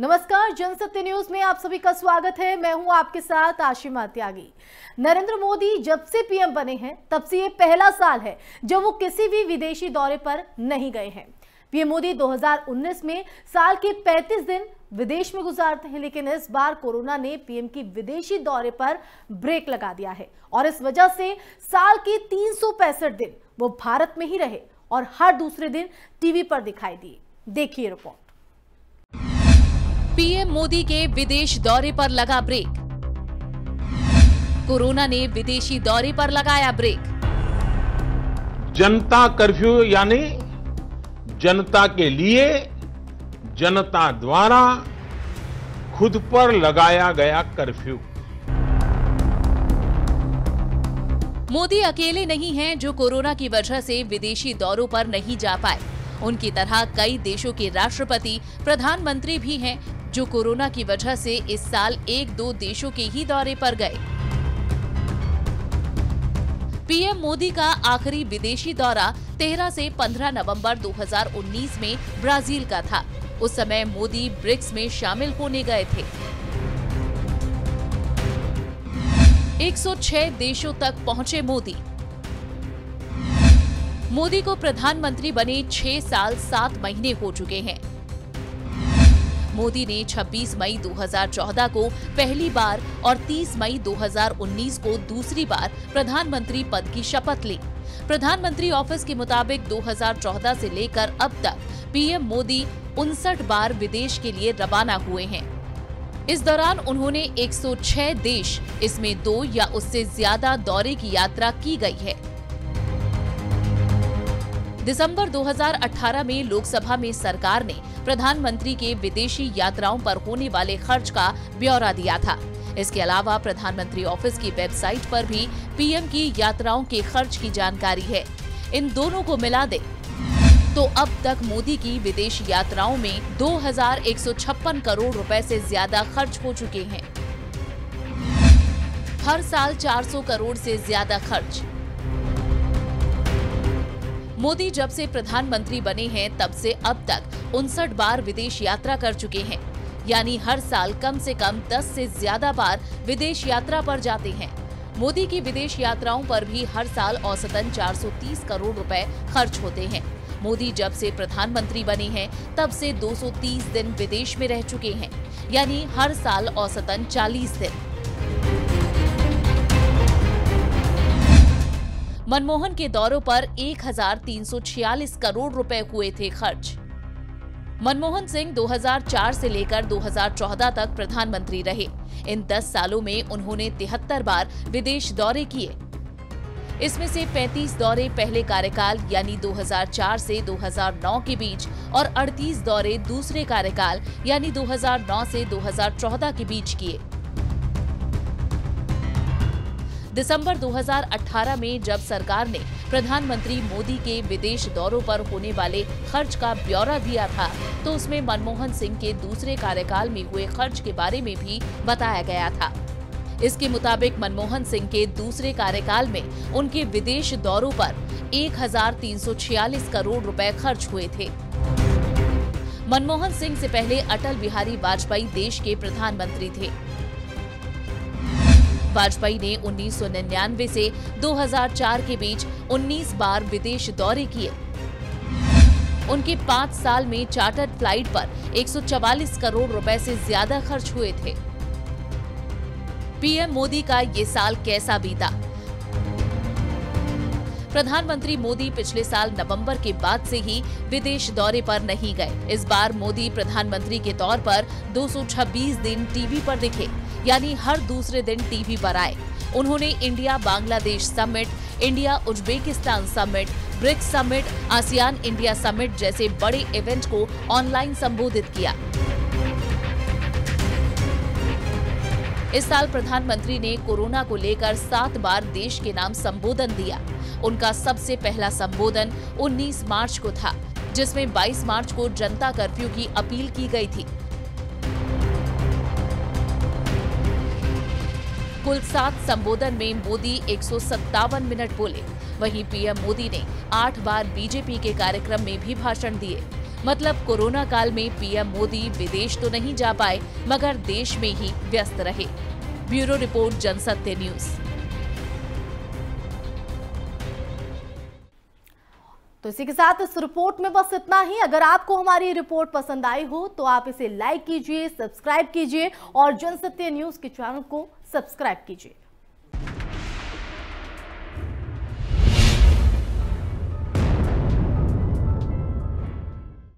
नमस्कार, जनसत्य न्यूज में आप सभी का स्वागत है। मैं हूं आपके साथ आशीमा त्यागी। नरेंद्र मोदी जब से पीएम बने हैं तब से ये पहला साल है जब वो किसी भी विदेशी दौरे पर नहीं गए हैं। पीएम मोदी 2019 में साल के 35 दिन विदेश में गुजारते हैं, लेकिन इस बार कोरोना ने पीएम की विदेशी दौरे पर ब्रेक लगा दिया है और इस वजह से साल के 365 दिन वो भारत में ही रहे और हर दूसरे दिन टीवी पर दिखाई दिए। देखिए रिपोर्ट। पीएम मोदी के विदेश दौरे पर लगा ब्रेक, कोरोना ने विदेशी दौरे पर लगाया ब्रेक। जनता कर्फ्यू यानी जनता के लिए, जनता द्वारा खुद पर लगाया गया कर्फ्यू। मोदी अकेले नहीं हैं जो कोरोना की वजह से विदेशी दौरों पर नहीं जा पाए। उनकी तरह कई देशों के राष्ट्रपति, प्रधानमंत्री भी हैं जो कोरोना की वजह से इस साल 1-2 देशों के ही दौरे पर गए। पीएम मोदी का आखिरी विदेशी दौरा 13 से 15 नवंबर 2019 में ब्राजील का था। उस समय मोदी ब्रिक्स में शामिल होने गए थे। 106 देशों तक पहुंचे मोदी। मोदी को प्रधानमंत्री बने 6 साल 7 महीने हो चुके हैं। मोदी ने 26 मई 2014 को पहली बार और 30 मई 2019 को दूसरी बार प्रधानमंत्री पद की शपथ ली। प्रधानमंत्री ऑफिस के मुताबिक 2014 से लेकर अब तक पीएम मोदी 59 बार विदेश के लिए रवाना हुए हैं। इस दौरान उन्होंने 106 देश, इसमें 2 या उससे ज्यादा दौरे की यात्रा की गई है। दिसंबर 2018 में लोकसभा में सरकार ने प्रधानमंत्री के विदेशी यात्राओं पर होने वाले खर्च का ब्यौरा दिया था। इसके अलावा प्रधानमंत्री ऑफिस की वेबसाइट पर भी पीएम की यात्राओं के खर्च की जानकारी है। इन दोनों को मिला दे तो अब तक मोदी की विदेश यात्राओं में 2156 करोड़ रुपए से ज्यादा खर्च हो चुके हैं। हर साल 400 करोड़ से ज्यादा खर्च। मोदी जब से प्रधानमंत्री बने हैं तब से अब तक 59 बार विदेश यात्रा कर चुके हैं, यानी हर साल कम से कम 10 से ज्यादा बार विदेश यात्रा पर जाते हैं। मोदी की विदेश यात्राओं पर भी हर साल औसतन 430 करोड़ रुपए खर्च होते हैं। मोदी जब से प्रधानमंत्री बने हैं तब से 230 दिन विदेश में रह चुके हैं, यानी हर साल औसतन 40 दिन। मनमोहन के दौरों पर 1346 करोड़ रुपए हुए थे खर्च। मनमोहन सिंह 2004 से लेकर 2014 तक प्रधानमंत्री रहे। इन 10 सालों में उन्होंने 73 बार विदेश दौरे किए। इसमें से 35 दौरे पहले कार्यकाल यानी 2004 से 2009 के बीच और 38 दौरे दूसरे कार्यकाल यानी 2009 से 2014 के बीच किए। दिसंबर 2018 में जब सरकार ने प्रधानमंत्री मोदी के विदेश दौरों पर होने वाले खर्च का ब्यौरा दिया था तो उसमें मनमोहन सिंह के दूसरे कार्यकाल में हुए खर्च के बारे में भी बताया गया था। इसके मुताबिक मनमोहन सिंह के दूसरे कार्यकाल में उनके विदेश दौरों पर 1346 करोड़ रुपए खर्च हुए थे। मनमोहन सिंह से पहले अटल बिहारी वाजपेयी देश के प्रधानमंत्री थे। वाजपेयी ने 1999 से 2004 के बीच 19 बार विदेश दौरे किए। उनके 5 साल में चार्टर्ड फ्लाइट पर 144 करोड़ रुपए से ज्यादा खर्च हुए थे। पीएम मोदी का ये साल कैसा बीता? प्रधानमंत्री मोदी पिछले साल नवंबर के बाद से ही विदेश दौरे पर नहीं गए। इस बार मोदी प्रधानमंत्री के तौर पर 226 दिन टीवी पर दिखे, यानी हर दूसरे दिन टीवी पर आए। उन्होंने India Bangladesh summit, India Uzbekistan summit, BRICS summit, ASEAN India summit जैसे बड़े इवेंट को ऑनलाइन संबोधित किया। इस साल प्रधानमंत्री ने कोरोना को लेकर 7 बार देश के नाम संबोधन दिया। उनका सबसे पहला संबोधन 19 मार्च को था, जिसमें 22 मार्च को जनता कर्फ्यू की अपील की गई थी। कुल 7 संबोधन में मोदी 157 मिनट बोले। वहीं पीएम मोदी ने 8 बार बीजेपी के कार्यक्रम में भी भाषण दिए। मतलब कोरोना काल में पीएम मोदी विदेश तो नहीं जा पाए मगर देश में ही व्यस्त रहे। Bureau report, Jansatya news. तो इसी के साथ इस रिपोर्ट में बस इतना ही। अगर आपको हमारी रिपोर्ट पसंद आई हो तो आप इसे लाइक कीजिए, सब्सक्राइब कीजिए और जनसत्य न्यूज के चैनल को सब्सक्राइब कीजिए।